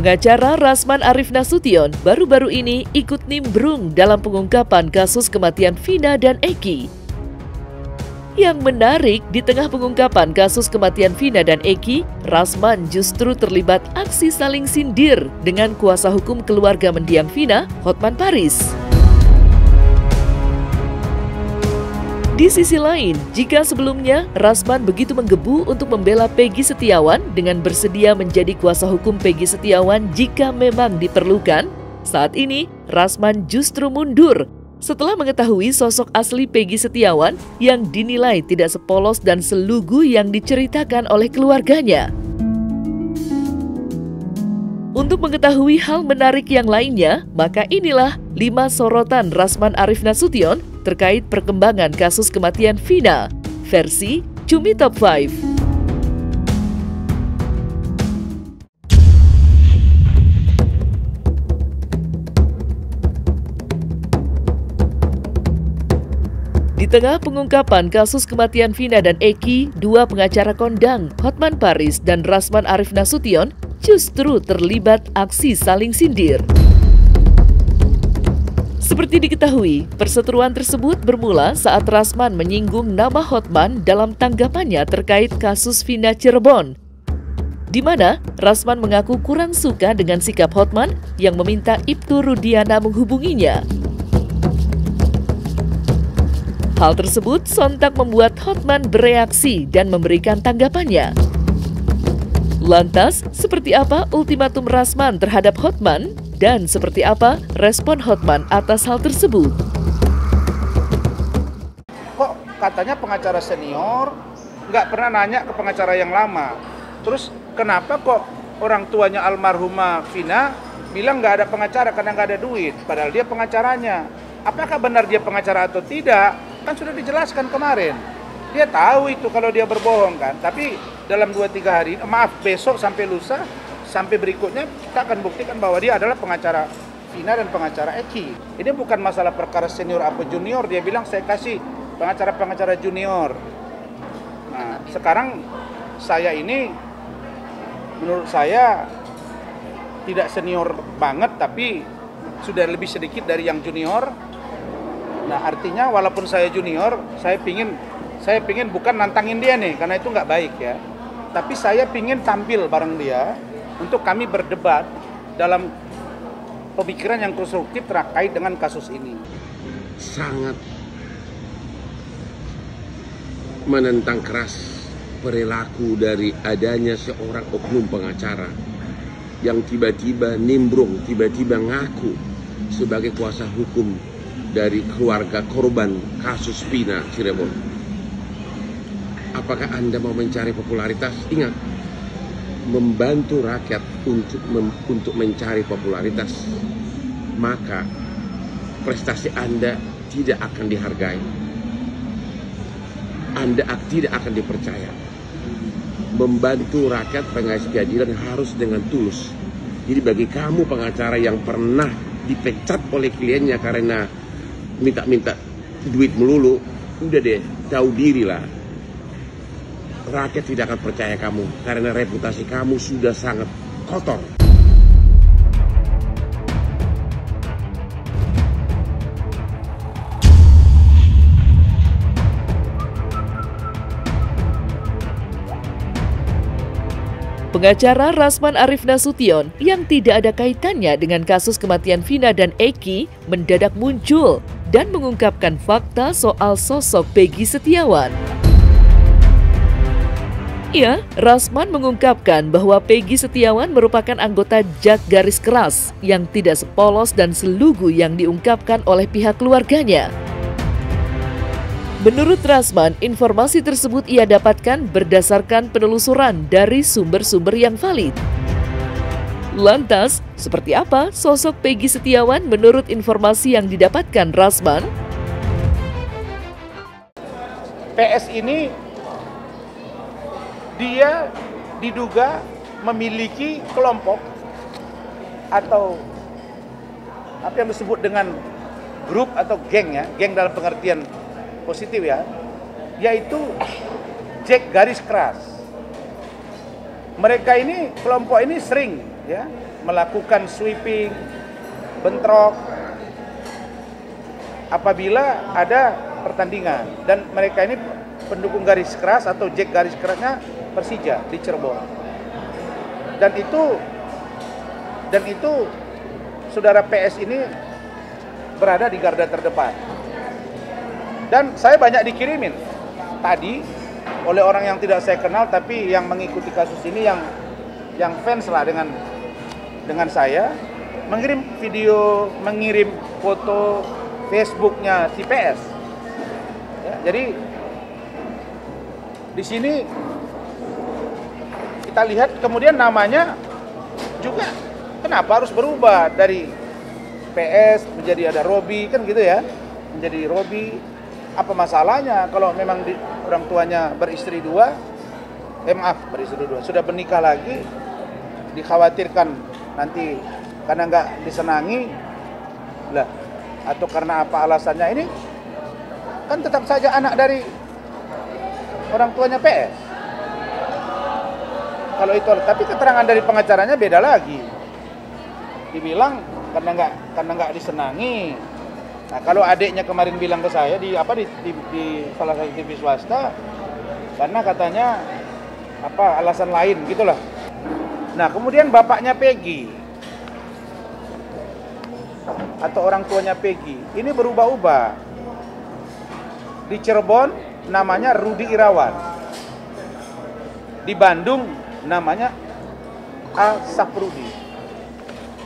pengacara Razman Arif Nasution baru-baru ini ikut nimbrung dalam pengungkapan kasus kematian Vina dan Eki. Yang menarik, di tengah pengungkapan kasus kematian Vina dan Eki, Razman justru terlibat aksi saling sindir dengan kuasa hukum keluarga mendiang Vina, Hotman Paris. Di sisi lain, jika sebelumnya Razman begitu menggebu untuk membela Pegi Setiawan dengan bersedia menjadi kuasa hukum Pegi Setiawan jika memang diperlukan, saat ini Razman justru mundur setelah mengetahui sosok asli Pegi Setiawan yang dinilai tidak sepolos dan selugu yang diceritakan oleh keluarganya. Untuk mengetahui hal menarik yang lainnya, maka inilah 5 sorotan Razman Arif Nasution terkait perkembangan kasus kematian Vina, versi Cumi Top 5. Di tengah pengungkapan kasus kematian Vina dan Eki, dua pengacara kondang, Hotman Paris dan Razman Arif Nasution, justru terlibat aksi saling sindir. Seperti diketahui, perseteruan tersebut bermula saat Razman menyinggung nama Hotman dalam tanggapannya terkait kasus Vina Cirebon, di mana Razman mengaku kurang suka dengan sikap Hotman yang meminta Iptu Rudianta menghubunginya. Hal tersebut sontak membuat Hotman bereaksi dan memberikan tanggapannya. Lantas, seperti apa ultimatum Razman terhadap Hotman? Dan seperti apa respon Hotman atas hal tersebut? Kok katanya pengacara senior nggak pernah nanya ke pengacara yang lama. Terus kenapa kok orang tuanya almarhumah Vina bilang nggak ada pengacara karena nggak ada duit? Padahal dia pengacaranya. Apakah benar dia pengacara atau tidak? Kan sudah dijelaskan kemarin. Dia tahu itu kalau dia berbohong kan. Tapi dalam 2-3 hari, maaf besok sampai lusa, sampai berikutnya kita akan buktikan bahwa dia adalah pengacara Vina dan pengacara Eki. Ini bukan masalah perkara senior apa junior, dia bilang saya kasih pengacara-pengacara junior. Nah, sekarang saya ini menurut saya tidak senior banget tapi sudah lebih sedikit dari yang junior. Nah, artinya walaupun saya junior, saya pingin bukan nantangin dia nih karena itu nggak baik ya. Tapi saya pingin tampil bareng dia untuk kami berdebat dalam pemikiran yang konstruktif terkait dengan kasus ini. Sangat menentang keras perilaku dari adanya seorang oknum pengacara yang tiba-tiba nimbrung, tiba-tiba ngaku sebagai kuasa hukum dari keluarga korban kasus Vina Cirebon. Apakah Anda mau mencari popularitas? Ingat, membantu rakyat untuk mencari popularitas, maka prestasi Anda tidak akan dihargai, Anda tidak akan dipercaya. Membantu rakyat pengais keadilan harus dengan tulus. Jadi bagi kamu pengacara yang pernah dipecat oleh kliennya karena minta-minta duit melulu, udah deh, tahu dirilah. Rakyat tidak akan percaya kamu karena reputasi kamu sudah sangat kotor. Pengacara Razman Arif Nasution yang tidak ada kaitannya dengan kasus kematian Vina dan Eki mendadak muncul dan mengungkapkan fakta soal sosok Pegi Setiawan. Ya, Razman mengungkapkan bahwa Pegi Setiawan merupakan anggota jak garis keras yang tidak sepolos dan selugu yang diungkapkan oleh pihak keluarganya. Menurut Razman, informasi tersebut ia dapatkan berdasarkan penelusuran dari sumber-sumber yang valid. Lantas, seperti apa sosok Pegi Setiawan menurut informasi yang didapatkan Razman? PS ini dia diduga memiliki kelompok atau apa yang disebut dengan grup atau geng ya, geng dalam pengertian positif ya, yaitu jak garis keras. Mereka ini, kelompok ini sering ya, melakukan sweeping, bentrok apabila ada pertandingan. Dan mereka ini pendukung garis keras atau jack garis kerasnya Persija di Cirebon. Dan itu saudara PS ini berada di garda terdepan. Dan saya banyak dikirimin tadi oleh orang yang tidak saya kenal, tapi yang mengikuti kasus ini, yang fans lah dengan saya, mengirim video, mengirim foto Facebooknya si PS. Ya, jadi di sini kita lihat kemudian namanya juga kenapa harus berubah dari PS menjadi ada Robi, kan gitu ya, menjadi Robi. Apa masalahnya kalau memang orang tuanya beristri dua, sudah bernikah lagi, dikhawatirkan nanti karena nggak disenangi lah atau karena apa alasannya, ini kan tetap saja anak dari orang tuanya PS. Kalau itu, tapi keterangan dari pengacaranya beda lagi, dibilang karena nggak disenangi. Nah, kalau adiknya kemarin bilang ke saya di salah satu TV swasta, karena katanya apa alasan lain gitulah. Nah, kemudian bapaknya Pegi atau orang tuanya Pegi ini berubah-ubah. Di Cirebon namanya Rudi Irawan, di Bandung namanya A. Saprudi.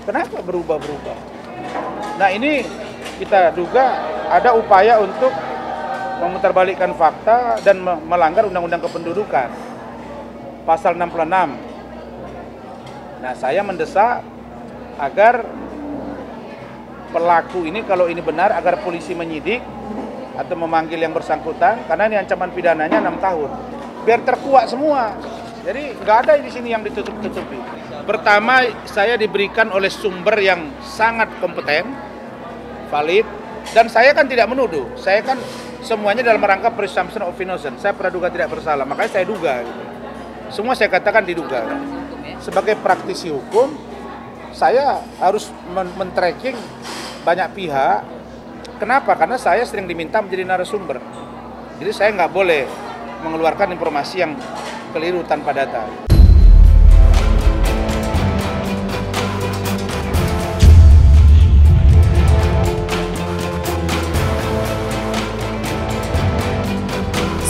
Kenapa berubah-berubah? Nah, ini kita duga ada upaya untuk memutarbalikkan fakta dan melanggar Undang-Undang Kependudukan pasal 66. Nah, saya mendesak agar pelaku ini, kalau ini benar, agar polisi menyidik atau memanggil yang bersangkutan, karena ini ancaman pidananya 6 tahun. Biar terkuak semua. Jadi nggak ada di sini yang ditutup-tutupi. Pertama, saya diberikan oleh sumber yang sangat kompeten, valid, dan saya kan tidak menuduh, saya kan semuanya dalam rangka presumption of innocence, saya praduga tidak bersalah, makanya saya duga, gitu. Semua saya katakan diduga. Sebagai praktisi hukum, saya harus men-tracking banyak pihak. Kenapa? Karena saya sering diminta menjadi narasumber, jadi saya nggak boleh mengeluarkan informasi yang keliru tanpa data.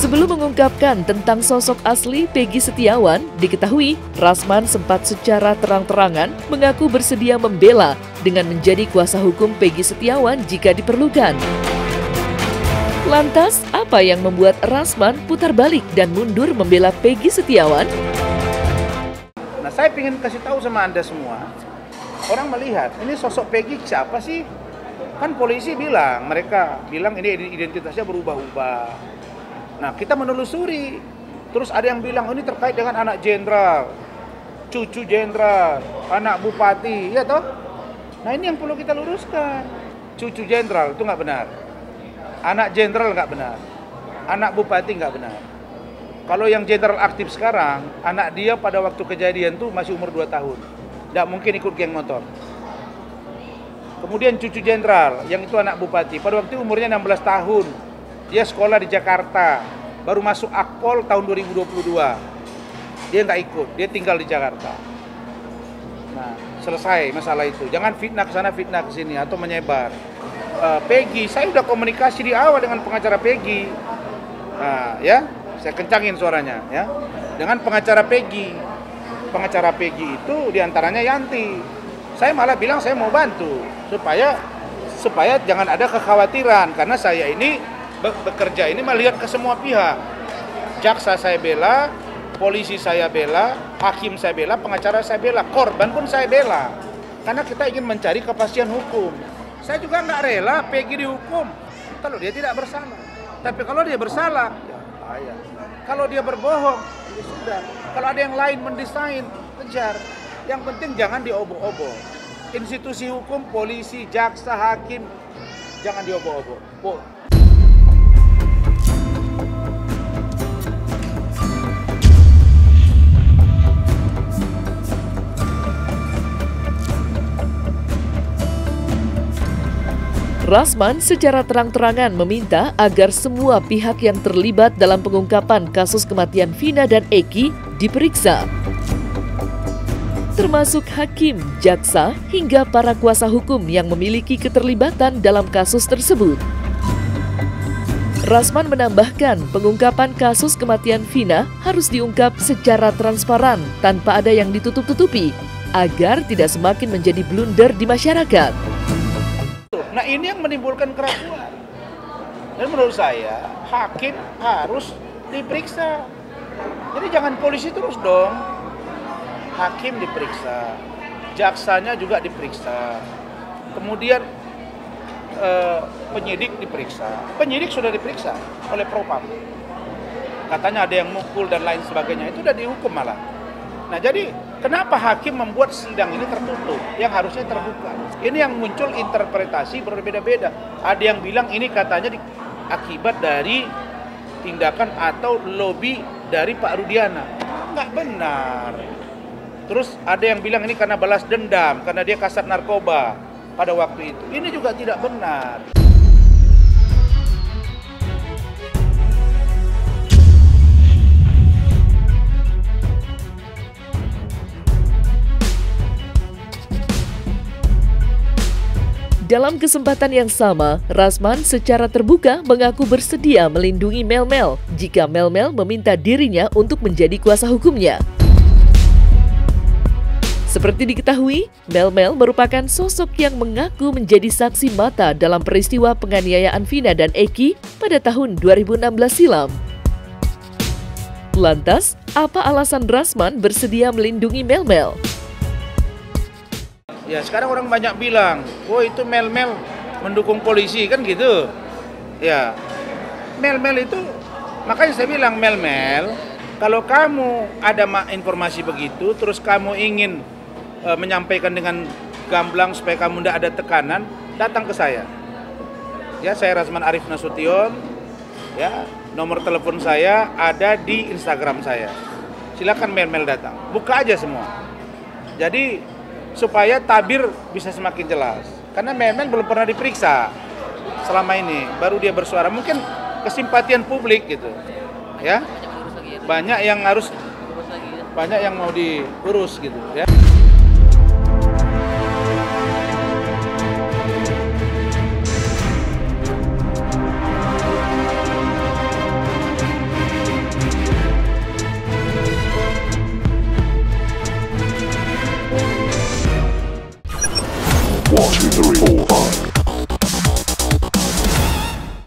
Sebelum mengungkapkan tentang sosok asli Pegi Setiawan, diketahui Razman sempat secara terang-terangan mengaku bersedia membela dengan menjadi kuasa hukum Pegi Setiawan jika diperlukan. Lantas, apa yang membuat Razman putar balik dan mundur membela Pegi Setiawan? Nah, saya ingin kasih tahu sama Anda semua, orang melihat ini sosok Pegi siapa sih? Kan polisi bilang, mereka bilang ini identitasnya berubah-ubah. Nah, kita menelusuri, terus ada yang bilang ini terkait dengan anak jenderal, cucu jenderal, anak bupati, ya toh? Nah, ini yang perlu kita luruskan. Cucu jenderal itu nggak benar, anak jenderal nggak benar, anak bupati nggak benar. Kalau yang jenderal aktif sekarang, anak dia pada waktu kejadian tuh masih umur 2 tahun, nggak mungkin ikut geng motor. Kemudian cucu jenderal, yang itu anak bupati, pada waktu umurnya 16 tahun. Dia sekolah di Jakarta, baru masuk Akpol tahun 2022. Dia nggak ikut, dia tinggal di Jakarta. Nah, selesai masalah itu. Jangan fitnah ke sana, fitnah ke sini, atau menyebar. Pegi, saya udah komunikasi di awal dengan pengacara Pegi. Nah, ya, saya kencangin suaranya, ya. Dengan pengacara Pegi. Pengacara Pegi itu diantaranya Yanti. Saya malah bilang saya mau bantu supaya jangan ada kekhawatiran, karena saya ini bekerja ini melihat ke semua pihak. Jaksa saya bela, polisi saya bela, hakim saya bela, pengacara saya bela, korban pun saya bela. Karena kita ingin mencari kepastian hukum. Saya juga nggak rela Pegi dihukum kalau dia tidak bersalah. Tapi kalau dia bersalah, ya, kalau dia berbohong, ya sudah. Kalau ada yang lain mendesain, kejar. Yang penting jangan diobok-obok. Institusi hukum, polisi, jaksa, hakim, jangan diobok-obok. Razman secara terang-terangan meminta agar semua pihak yang terlibat dalam pengungkapan kasus kematian Vina dan Eki diperiksa, termasuk hakim, jaksa, hingga para kuasa hukum yang memiliki keterlibatan dalam kasus tersebut. Razman menambahkan, pengungkapan kasus kematian Vina harus diungkap secara transparan tanpa ada yang ditutup-tutupi, agar tidak semakin menjadi blunder di masyarakat. Nah, ini yang menimbulkan keraguan. Dan menurut saya, hakim harus diperiksa. Jadi jangan polisi terus dong. Hakim diperiksa, jaksanya juga diperiksa. Kemudian penyidik diperiksa. Penyidik sudah diperiksa oleh Propam. Katanya ada yang mukul dan lain sebagainya. Itu sudah dihukum malah. Nah, jadi kenapa hakim membuat sidang ini tertutup, yang harusnya terbuka? Ini yang muncul interpretasi berbeda-beda. Ada yang bilang ini katanya akibat dari tindakan atau lobi dari Pak Rudiana. Nggak benar. Terus ada yang bilang ini karena balas dendam, karena dia kasat narkoba pada waktu itu. Ini juga tidak benar. Dalam kesempatan yang sama, Razman secara terbuka mengaku bersedia melindungi Melmel jika Melmel meminta dirinya untuk menjadi kuasa hukumnya. Seperti diketahui, Melmel merupakan sosok yang mengaku menjadi saksi mata dalam peristiwa penganiayaan Vina dan Eki pada tahun 2016 silam. Lantas, apa alasan Razman bersedia melindungi Melmel? Ya sekarang orang banyak bilang, oh itu Melmel mendukung polisi kan gitu. Ya Melmel itu, makanya saya bilang Melmel, kalau kamu ada informasi begitu, terus kamu ingin menyampaikan dengan gamblang supaya kamu tidak ada tekanan, datang ke saya. Ya saya Razman Arif Nasution, ya nomor telepon saya ada di Instagram saya. Silakan Melmel datang, buka aja semua. Jadi supaya tabir bisa semakin jelas. Karena Melmel belum pernah diperiksa selama ini, baru dia bersuara. Mungkin kesimpatian publik gitu, ya. Banyak yang harus, banyak yang mau diurus gitu, ya. Watching the report.